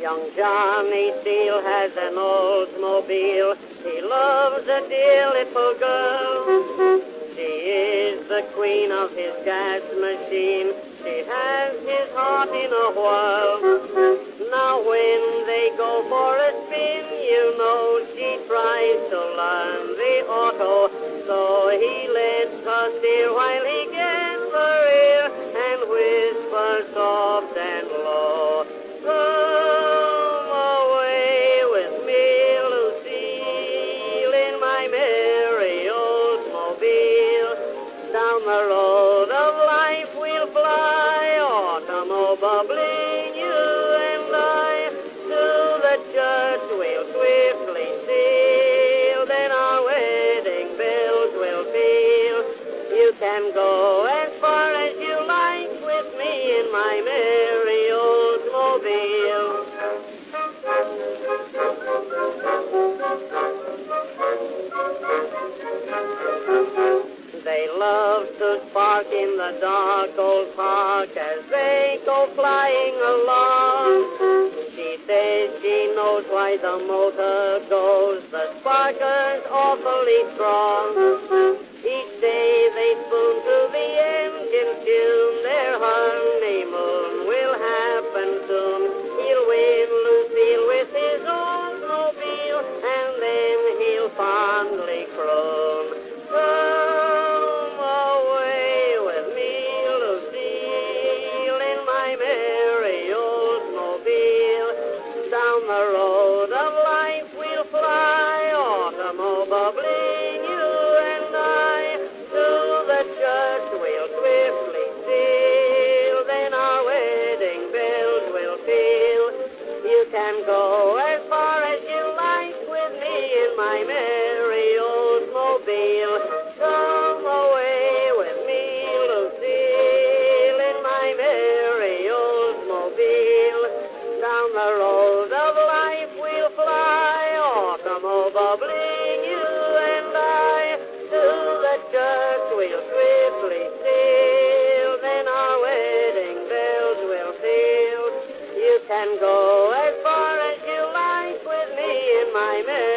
Young Johnny Steele has an Oldsmobile. He loves a dear little girl. She is the queen of his gas machine. She has his heart in a whirl. Now when they go for a spin, you know she tries to learn the auto. So he lets her steer while he gets her ear and whispers soft and low, "Come away with me, Lucille, in my merry Oldsmobile. Down the road of life we'll fly, automobile." Can go as far as you like with me in my merry Oldsmobile. They love to spark in the dark old park as they go flying along. She says she knows why the motor goes, the spark is awfully strong. Each day they spoon to the engine tune, their honeymoon will happen soon. He'll win Lucille with his Oldsmobile, and then he'll fondly croon, "Come away with me, Lucille, in my merry Oldsmobile. Down the road of life we'll fly, automobile." Can go as far as you like with me in my merry Oldsmobile. Come away with me, Lucille, in my merry Oldsmobile. Down the road of life we'll fly, automobiling, you and I. To the church we'll swiftly steal, then our wedding bells will peal. You can go as far as you like with me in my merry Oldsmobile.